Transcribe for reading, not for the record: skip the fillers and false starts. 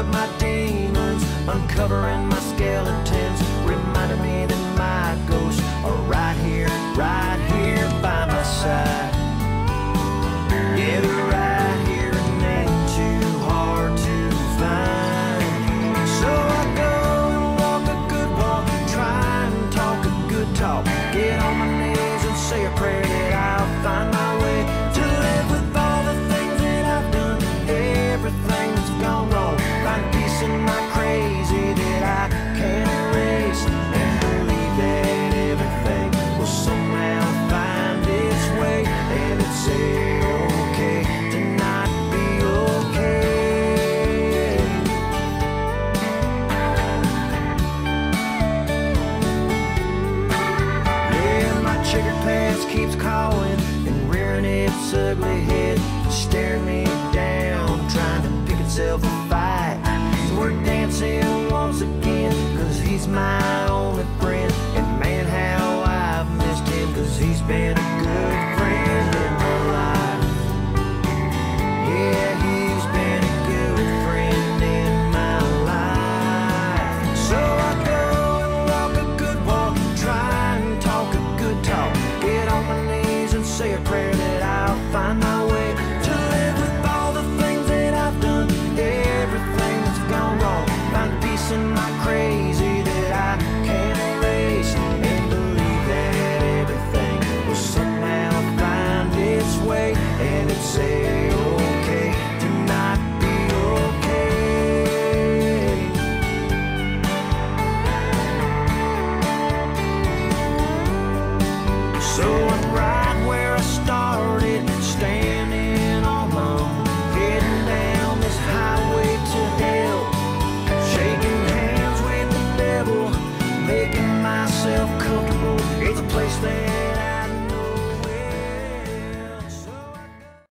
of my demons, uncovering my skeletons, reminding me that my ghosts are right here by my side. Yeah, they're right here and ain't too hard to find. So I go and walk a good walk, try and talk a good talk, get on my knees and say a prayer that I'll find my way to live with all the things that I've done, everything that's gone wrong, find peace in my crazy that I can't erase, and believe that everything will somehow find its way, and it's keeps calling and rearing its ugly head, staring me down, trying to pick itself a fight. So we're dancing once again, cause he's my only friend, and man how I've missed him, cause he's been a good friend.